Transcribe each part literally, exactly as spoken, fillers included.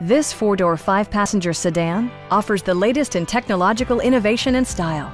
This four-door, five-passenger sedan offers the latest in technological innovation and style.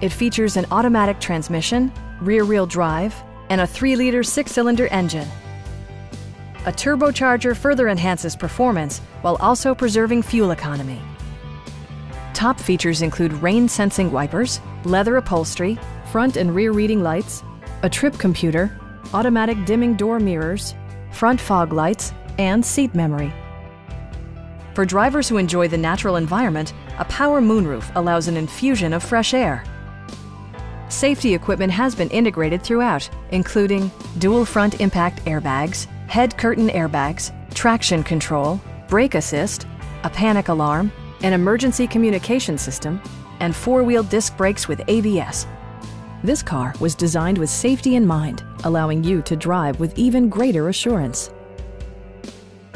It features an automatic transmission, rear-wheel drive, and a three liter six-cylinder engine. A turbocharger further enhances performance while also preserving fuel economy. Top features include rain-sensing wipers, leather upholstery, front and rear reading lights, a trip computer, automatic dimming door mirrors, front fog lights, and seat memory. For drivers who enjoy the natural environment, a power moonroof allows an infusion of fresh air. Safety equipment has been integrated throughout, including dual front impact airbags, head curtain airbags, traction control, brake assist, a panic alarm, an emergency communication system, and four-wheel disc brakes with A B S. This car was designed with safety in mind, allowing you to drive with even greater assurance.